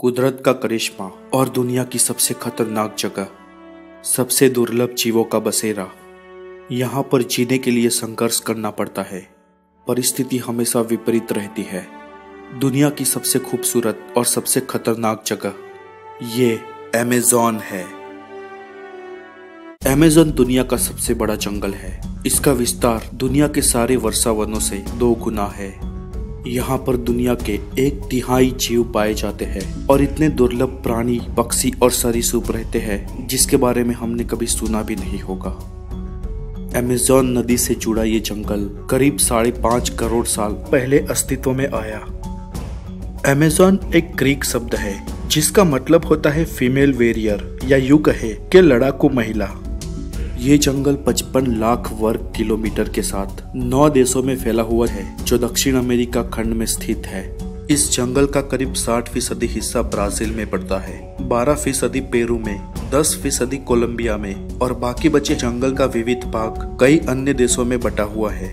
कुदरत का करिश्मा और दुनिया की सबसे खतरनाक जगह, सबसे दुर्लभ जीवों का बसेरा। यहाँ पर जीने के लिए संघर्ष करना पड़ता है। परिस्थिति हमेशा विपरीत रहती है। दुनिया की सबसे खूबसूरत और सबसे खतरनाक जगह ये अमेज़न है। अमेज़न दुनिया का सबसे बड़ा जंगल है। इसका विस्तार दुनिया के सारे वर्षा वनों से 2 गुना है। यहाँ पर दुनिया के 1/3 जीव पाए जाते हैं और इतने दुर्लभ प्राणी, पक्षी और सरीसृप रहते हैं जिसके बारे में हमने कभी सुना भी नहीं होगा। अमेज़न नदी से जुड़ा ये जंगल करीब 5.5 करोड़ साल पहले अस्तित्व में आया। अमेज़न एक ग्रीक शब्द है जिसका मतलब होता है फीमेल वेरियर या यूं कहे कि लड़ाकू महिला। ये जंगल 55 लाख वर्ग किलोमीटर के साथ 9 देशों में फैला हुआ है, जो दक्षिण अमेरिका खंड में स्थित है। इस जंगल का करीब 60% हिस्सा ब्राजील में पड़ता है, 12% पेरू में, 10% कोलंबिया में और बाकी बचे जंगल का विविध भाग कई अन्य देशों में बटा हुआ है।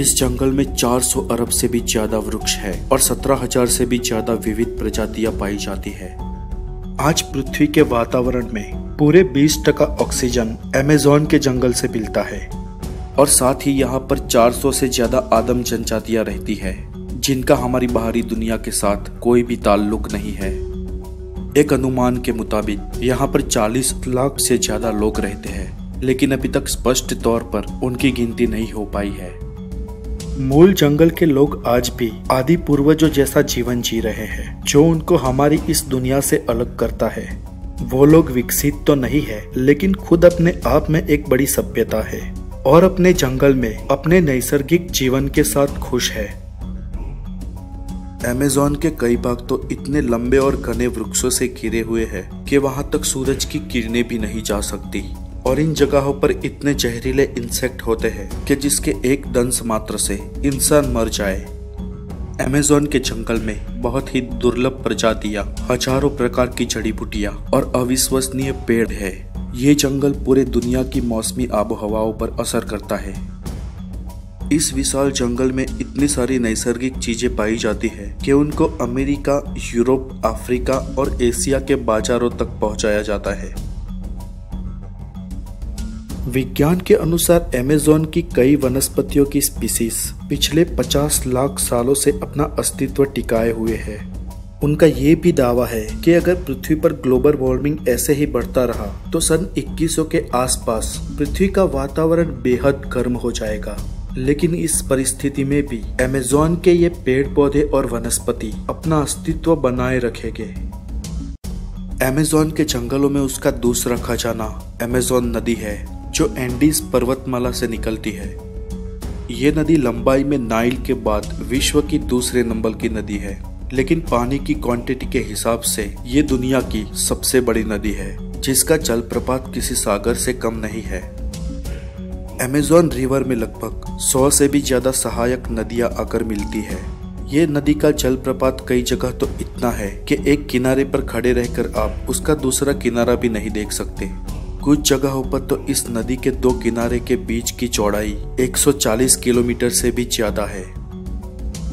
इस जंगल में 400 अरब से भी ज्यादा वृक्ष है और 17,000 से भी ज्यादा विविध प्रजातियां पाई जाती है। आज पृथ्वी के वातावरण में पूरे 20% ऑक्सीजन अमेज़न के जंगल से मिलता है और साथ ही यहाँ पर 400 से ज्यादा आदम जनजातियां रहती है जिनका हमारी बाहरी दुनिया के साथ कोई भी ताल्लुक नहीं है। एक अनुमान के मुताबिक यहाँ पर 40 लाख से ज्यादा लोग रहते हैं, लेकिन अभी तक स्पष्ट तौर पर उनकी गिनती नहीं हो पाई है। मूल जंगल के लोग आज भी आदि पूर्वजों जैसा जीवन जी रहे हैं, जो उनको हमारी इस दुनिया से अलग करता है। वो लोग विकसित तो नहीं है, लेकिन खुद अपने आप में एक बड़ी सभ्यता है और अपने जंगल में अपने नैसर्गिक जीवन के साथ खुश है। अमेज़न के कई भाग तो इतने लंबे और घने वृक्षों से घिरे हुए हैं कि वहाँ तक सूरज की किरणें भी नहीं जा सकती और इन जगहों पर इतने जहरीले इंसेक्ट होते हैं कि जिसके एक दंश मात्र से इंसान मर जाए। अमेज़न के जंगल में बहुत ही दुर्लभ प्रजातियां, हजारों प्रकार की जड़ी बूटियां और अविश्वसनीय पेड़ है। ये जंगल पूरे दुनिया की मौसमी आबोहवाओं पर असर करता है। इस विशाल जंगल में इतनी सारी नैसर्गिक चीजें पाई जाती है कि उनको अमेरिका, यूरोप, अफ्रीका और एशिया के बाजारों तक पहुँचाया जाता है। विज्ञान के अनुसार अमेज़न की कई वनस्पतियों की स्पीशीज पिछले 50 लाख सालों से अपना अस्तित्व टिकाए हुए है। उनका ये भी दावा है कि अगर पृथ्वी पर ग्लोबल वार्मिंग ऐसे ही बढ़ता रहा तो सन 2100 के आसपास पृथ्वी का वातावरण बेहद गर्म हो जाएगा। लेकिन इस परिस्थिति में भी अमेज़न के ये पेड़ पौधे और वनस्पति अपना अस्तित्व बनाए रखेंगे। अमेज़न के जंगलों में उसका दूसरा खजाना अमेज़न नदी है, जो एंडीज पर्वतमाला से निकलती है। ये नदी लंबाई में नाइल के बाद विश्व की दूसरे नंबर की नदी है, लेकिन पानी की क्वांटिटी के हिसाब से ये दुनिया की सबसे बड़ी नदी है, जिसका जलप्रपात किसी सागर से कम नहीं है। अमेज़न रिवर में लगभग 100 से भी ज्यादा सहायक नदियां आकर मिलती है। ये नदी का जलप्रपात कई जगह तो इतना है कि एक किनारे पर खड़े रहकर आप उसका दूसरा किनारा भी नहीं देख सकते। कुछ जगहों पर तो इस नदी के 2 किनारे के बीच की चौड़ाई 140 किलोमीटर से भी ज्यादा है।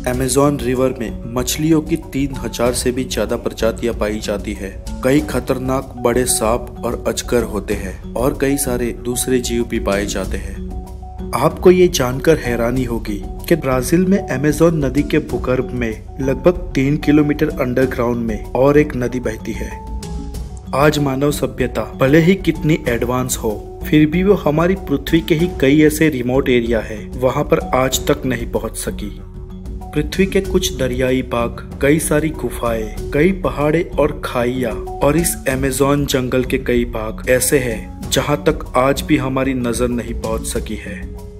अमेज़न रिवर में मछलियों की 3000 से भी ज्यादा प्रजातियां पाई जाती है। कई खतरनाक बड़े सांप और अजगर होते हैं और कई सारे दूसरे जीव भी पाए जाते हैं। आपको ये जानकर हैरानी होगी कि ब्राजील में अमेज़न नदी के भूगर्भ में लगभग 3 किलोमीटर अंडरग्राउंड में और एक नदी बहती है। आज मानव सभ्यता भले ही कितनी एडवांस हो, फिर भी वो हमारी पृथ्वी के ही कई ऐसे रिमोट एरिया है वहाँ पर आज तक नहीं पहुँच सकी। पृथ्वी के कुछ दरियाई भाग, कई सारी गुफाएं, कई पहाड़े और खाइयाँ और इस अमेज़न जंगल के कई भाग ऐसे हैं जहाँ तक आज भी हमारी नजर नहीं पहुँच सकी है।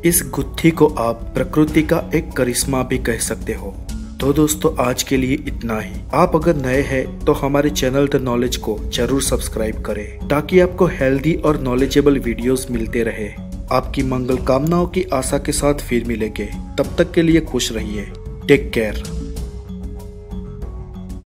इस गुत्थी को आप प्रकृति का एक करिश्मा भी कह सकते हो। तो दोस्तों, आज के लिए इतना ही। आप अगर नए हैं तो हमारे चैनल द नॉलेज को जरूर सब्सक्राइब करें ताकि आपको हेल्दी और नॉलेजेबल वीडियोस मिलते रहे। आपकी मंगल कामनाओं की आशा के साथ फिर मिलेंगे। तब तक के लिए खुश रहिए। Take care.